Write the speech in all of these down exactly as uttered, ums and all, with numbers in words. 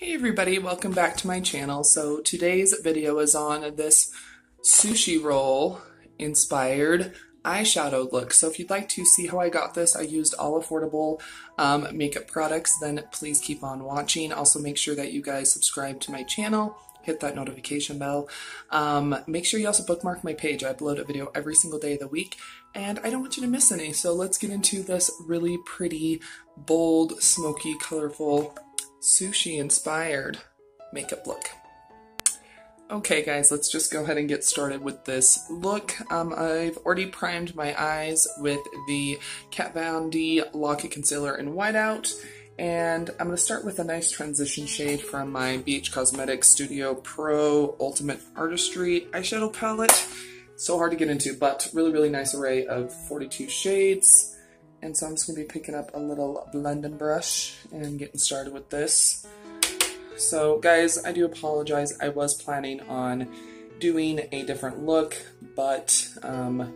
Hey everybody, welcome back to my channel. So today's video is on this sushi roll inspired eyeshadow look. So if you'd like to see how I got this, I used all affordable um, makeup products, then please keep on watching. Also make sure that you guys subscribe to my channel, hit that notification bell. Um, make sure you also bookmark my page. I upload a video every single day of the week and I don't want you to miss any. So let's get into this really pretty, bold, smoky, colorful, sushi inspired makeup look. Okay guys, let's just go ahead and get started with this look. Um, I've already primed my eyes with the Kat Von D Locket Concealer in Whiteout, and I'm going to start with a nice transition shade from my B H Cosmetics Studio Pro Ultimate Artistry eyeshadow palette. So hard to get into, but really, really nice array of forty-two shades. And so I'm just going to be picking up a little blending brush and getting started with this. So guys, I do apologize. I was planning on doing a different look, but um,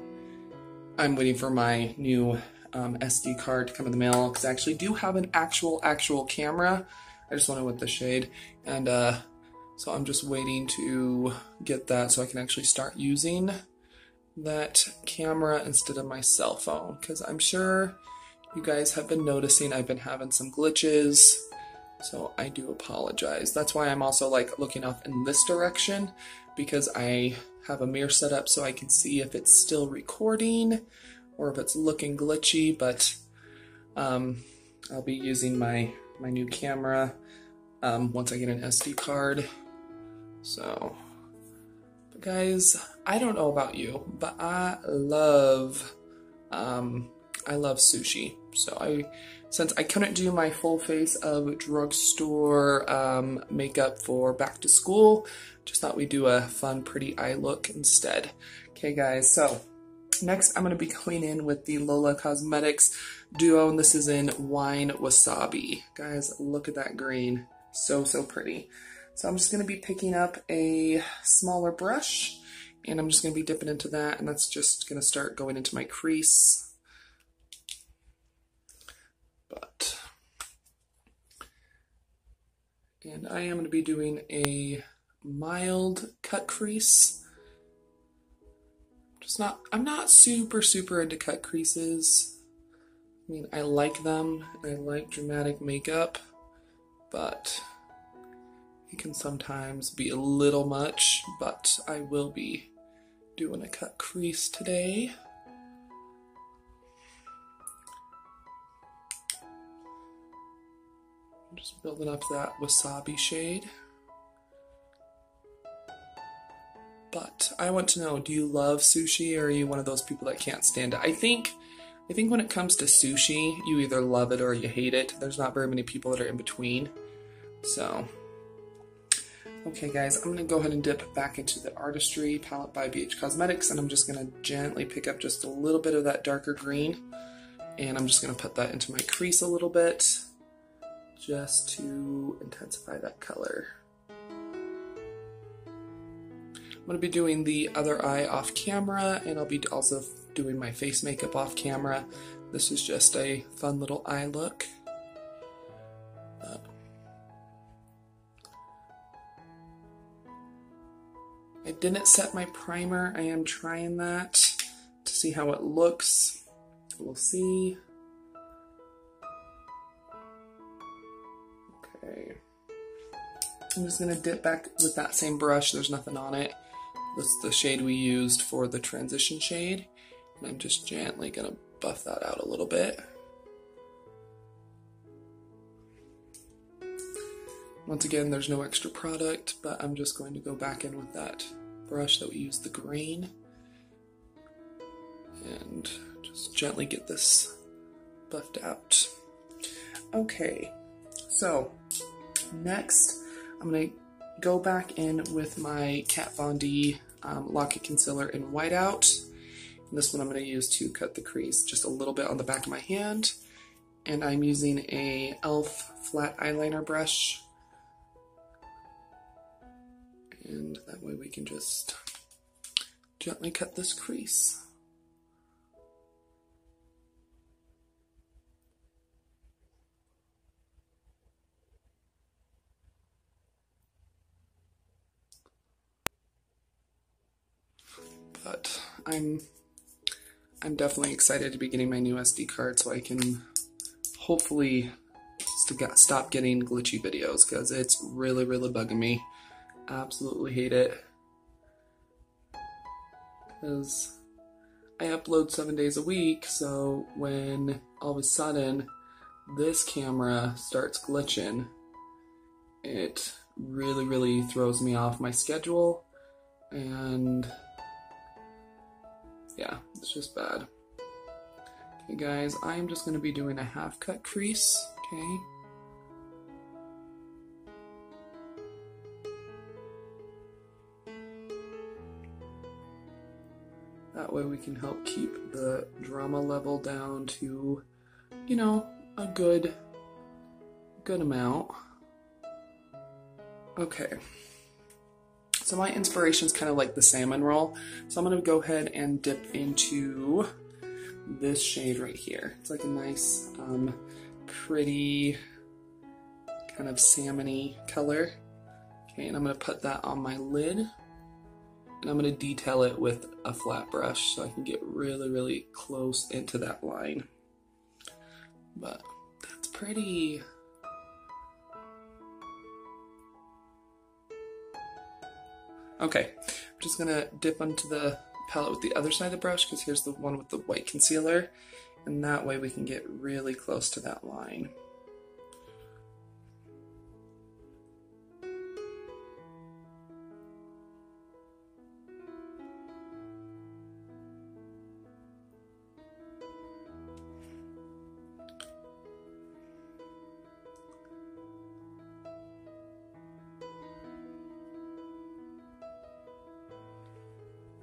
I'm waiting for my new um, S D card to come in the mail because I actually do have an actual, actual camera. I just want to with the shade. And uh, so I'm just waiting to get that so I can actually start using that camera instead of my cell phone, because I'm sure you guys have been noticing I've been having some glitches, so I do apologize. That's why I'm also like looking off in this direction, because I have a mirror set up so I can see if it's still recording or if it's looking glitchy, but um, I'll be using my, my new camera um, once I get an S D card. So guys, I don't know about you, but I love, um, I love sushi. So I, since I couldn't do my full face of drugstore um, makeup for back to school, just thought we'd do a fun, pretty eye look instead. Okay guys, so next I'm going to be going in with the Lola Cosmetics Duo, and this is in Wine Wasabi. Guys, look at that green. So, so pretty. So I'm just going to be picking up a smaller brush and I'm just going to be dipping into that, and that's just going to start going into my crease. But, and I am going to be doing a mild cut crease. Just not, I'm not super, super into cut creases. I mean, I like them. I like dramatic makeup, but it can sometimes be a little much, but I will be doing a cut crease today. I'm just building up that wasabi shade. But I want to know, do you love sushi or are you one of those people that can't stand it? I think I think when it comes to sushi, you either love it or you hate it. There's not very many people that are in between. So okay guys, I'm going to go ahead and dip back into the Artistry palette by B H Cosmetics, and I'm just going to gently pick up just a little bit of that darker green, and I'm just going to put that into my crease a little bit just to intensify that color. I'm going to be doing the other eye off camera, and I'll be also doing my face makeup off camera. This is just a fun little eye look. I didn't set my primer. I am trying that to see how it looks. We'll see. Okay. I'm just gonna dip back with that same brush. There's nothing on it. That's the shade we used for the transition shade. And I'm just gently gonna buff that out a little bit. Once again, there's no extra product, but I'm just going to go back in with that brush that we used, the green, and just gently get this buffed out. Okay, so next I'm going to go back in with my Kat Von D um, Locket Concealer in Whiteout. And this one I'm going to use to cut the crease just a little bit on the back of my hand. And I'm using a e l f flat eyeliner brush. And that way we can just gently cut this crease. but I'm I'm definitely excited to be getting my new S D card so I can hopefully st stop getting glitchy videos, because it's really, really bugging me. Absolutely hate it. Because I upload seven days a week, so when all of a sudden this camera starts glitching, it really, really throws me off my schedule, and yeah, it's just bad. Okay guys, I'm just going to be doing a half cut crease, okay? That way we can help keep the drama level down to, you know, a good, good amount. Okay, so my inspiration is kind of like the salmon roll. So I'm going to go ahead and dip into this shade right here. It's like a nice, um, pretty kind of salmon-y color. Okay, and I'm going to put that on my lid. And I'm going to detail it with a flat brush so I can get really, really close into that line. But that's pretty. Okay, I'm just going to dip onto the palette with the other side of the brush, because here's the one with the white concealer, and that way we can get really close to that line.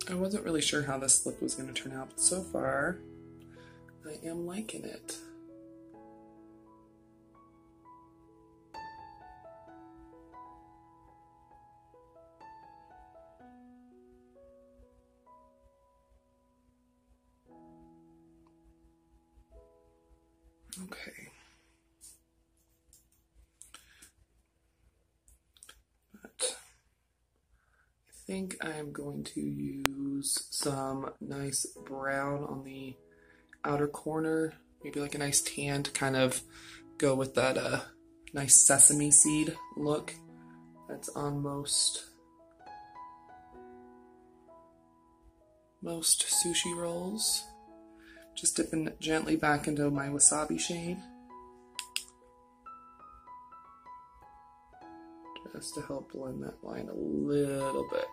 I wasn't really sure how this look was going to turn out, but so far, I am liking it. Okay. I think I'm going to use some nice brown on the outer corner, maybe like a nice tan to kind of go with that uh, nice sesame seed look that's on most, most sushi rolls. Just dipping gently back into my wasabi shade, just to help blend that line a little bit.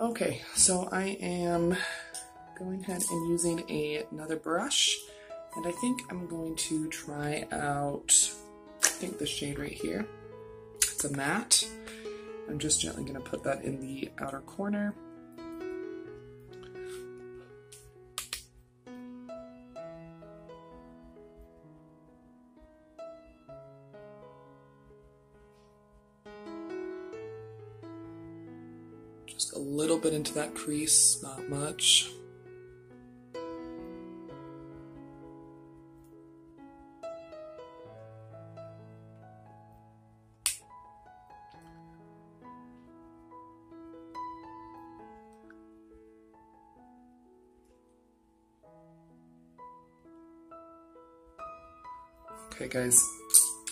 Okay, so I am going ahead and using a, another brush, and I think I'm going to try out, I think the shade right here, it's a matte. I'm just gently going to put that in the outer corner. Just a little bit into that crease, not much. Okay guys,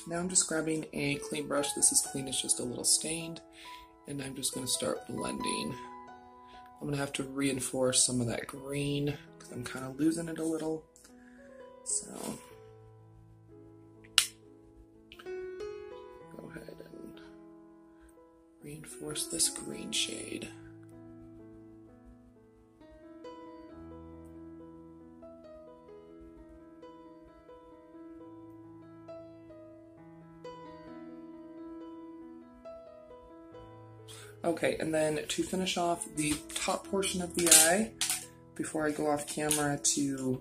now I'm just grabbing a clean brush. This is clean, it's just a little stained. And I'm just going to start blending. I'm going to have to reinforce some of that green, because I'm kind of losing it a little. So, go ahead and reinforce this green shade. Okay, and then to finish off the top portion of the eye, before I go off camera to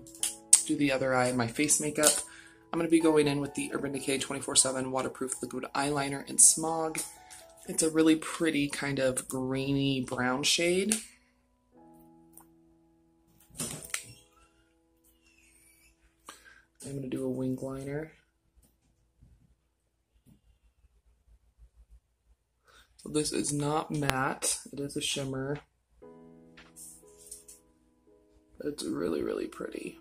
do the other eye, my face makeup, I'm going to be going in with the Urban Decay twenty-four seven Waterproof Liquid Eyeliner in Smog. It's a really pretty kind of greeny brown shade. I'm going to do a wing liner. So this is not matte, it is a shimmer. It's really, really pretty.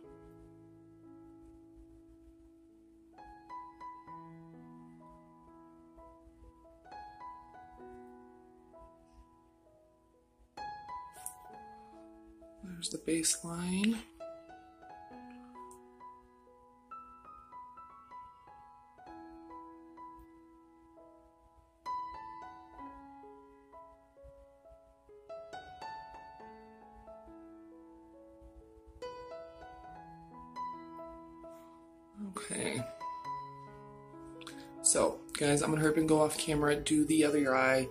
There's the baseline. Okay. So, guys, I'm gonna hurry up and go off camera, do the other eye,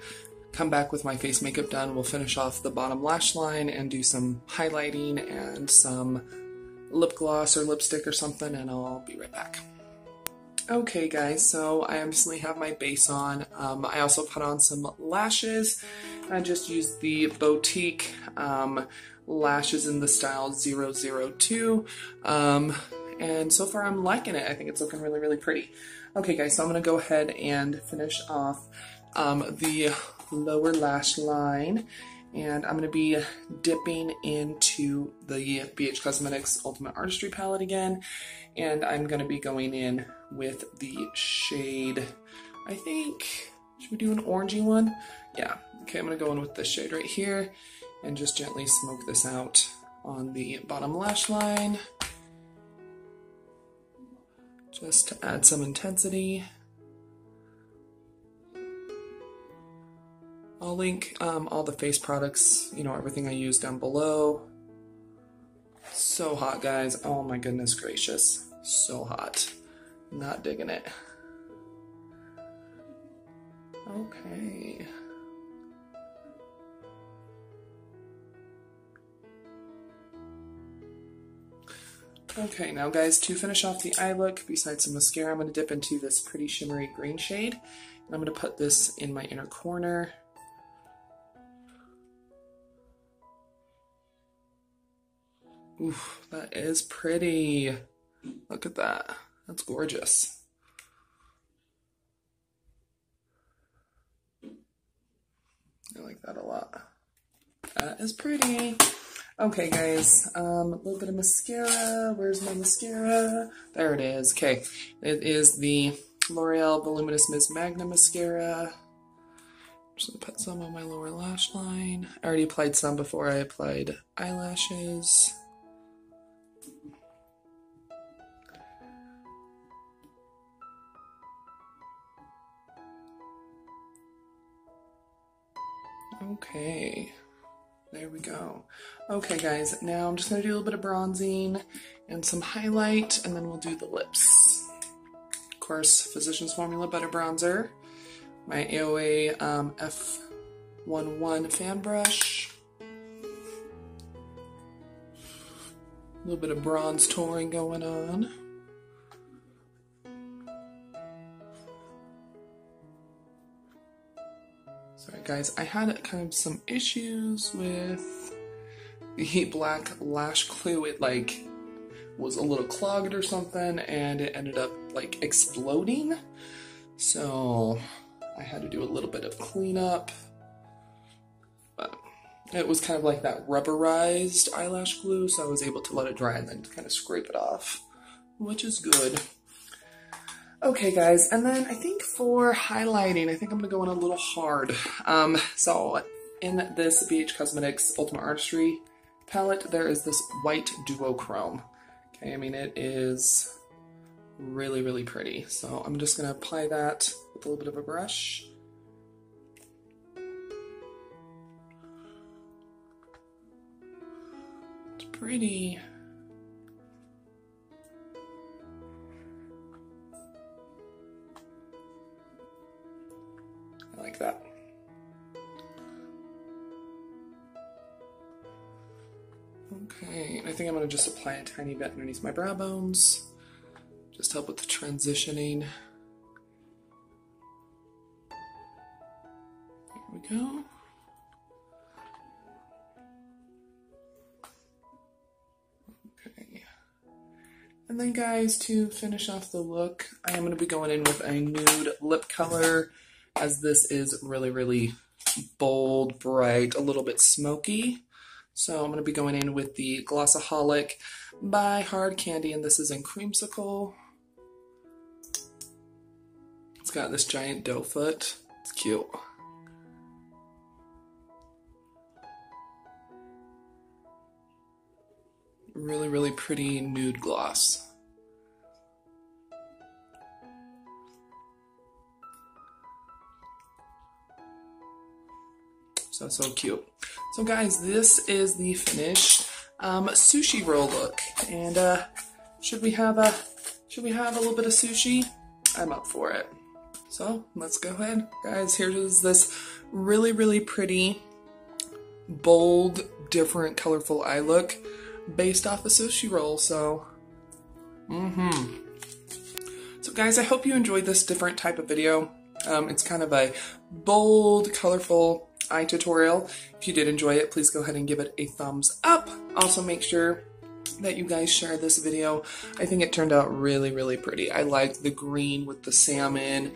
come back with my face makeup done. We'll finish off the bottom lash line and do some highlighting and some lip gloss or lipstick or something, and I'll be right back. Okay, guys, so I obviously have my base on. Um, I also put on some lashes. I just used the Beautique um, lashes in the style zero zero two. Um, and so far I'm liking it. I think it's looking really, really pretty. Okay, guys, so I'm going to go ahead and finish off um, the lower lash line, and I'm going to be dipping into the B H Cosmetics Ultimate Artistry palette again, and I'm going to be going in with the shade, I think, should we do an orangey one? Yeah. Okay, I'm going to go in with this shade right here and just gently smoke this out on the bottom lash line, just to add some intensity. I'll link um, all the face products, you know, everything I use down below. So hot, guys. Oh my goodness gracious. So hot. Not digging it. Okay. Okay, now guys, to finish off the eye look, besides some mascara, I'm going to dip into this pretty shimmery green shade, and I'm going to put this in my inner corner. Oof, that is pretty. Look at that. That's gorgeous. I like that a lot. That is pretty. Okay, guys, um, a little bit of mascara. Where's my mascara? There it is. Okay, it is the L'Oreal Voluminous Miss Magna mascara. I'm just going to put some on my lower lash line. I already applied some before I applied eyelashes. Okay. There we go. Okay, guys, now I'm just going to do a little bit of bronzing and some highlight, and then we'll do the lips. Of course, Physicians Formula Butter Bronzer, my A O A um, F eleven fan brush, a little bit of bronze touring going on. Guys, I had kind of some issues with the black lash glue. It like was a little clogged or something, and it ended up like exploding. So I had to do a little bit of cleanup. But it was kind of like that rubberized eyelash glue, so I was able to let it dry and then kind of scrape it off, which is good. Okay, guys, and then I think for highlighting, I think I'm going to go in a little hard. Um, so in this B H Cosmetics Ultimate Artistry palette, there is this white duochrome. Okay, I mean, it is really, really pretty. So I'm just going to apply that with a little bit of a brush. It's pretty. Like that. Okay, and I think I'm going to just apply a tiny bit underneath my brow bones, just help with the transitioning. There we go. Okay. And then, guys, to finish off the look, I am going to be going in with a nude lip color, as this is really, really bold, bright, a little bit smoky. So I'm going to be going in with the Glossaholic by Hard Candy, and this is in Creamsicle. It's got this giant doe foot. It's cute. Really, really pretty nude gloss. So, so cute. So guys, this is the finished um, sushi roll look. And uh, should we have a should we have a little bit of sushi? I'm up for it. So let's go ahead, guys. Here is this really, really pretty, bold, different, colorful eye look based off a sushi roll. So, mm-hmm. So guys, I hope you enjoyed this different type of video. Um, it's kind of a bold, colorful eye tutorial. If you did enjoy it, please go ahead and give it a thumbs up. Also make sure that you guys share this video. I think it turned out really, really pretty. I liked the green with the salmon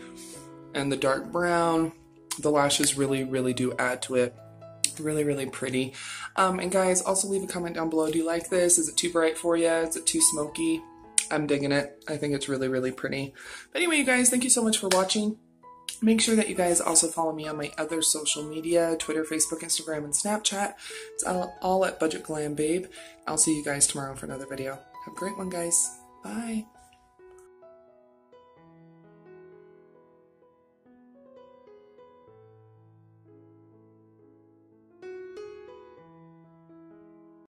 and the dark brown. The lashes really, really do add to it. Really, really pretty. Um, and guys, also leave a comment down below. Do you like this? Is it too bright for you? Is it too smoky? I'm digging it. I think it's really, really pretty. But anyway, you guys, thank you so much for watching. Make sure that you guys also follow me on my other social media, Twitter, Facebook, Instagram, and Snapchat. It's all at Budget Glam Babe. I'll see you guys tomorrow for another video. Have a great one, guys. Bye.